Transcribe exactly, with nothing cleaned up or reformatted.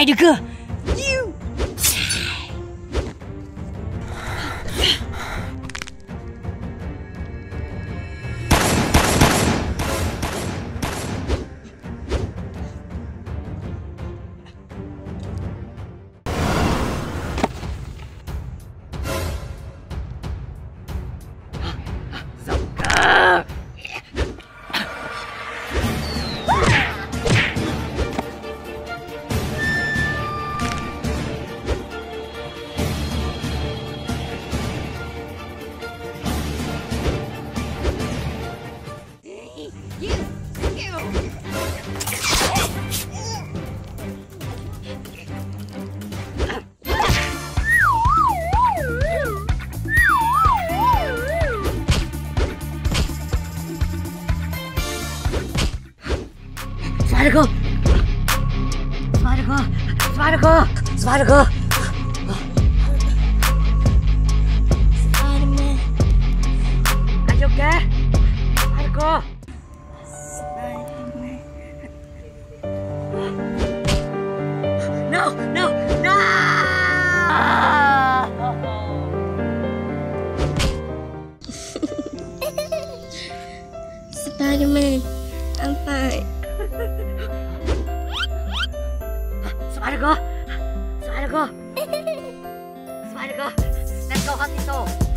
Spider-Girl! You! Spider-Girl! Spider-Girl! Spider-Girl! Spider-Man. Are you okay? How'd it go? Spider-Man. No, no, no! Spider-Man, I'm fine. Spider-Girl! Spider-Girl! Spider-Girl! Let's go hunt this hole!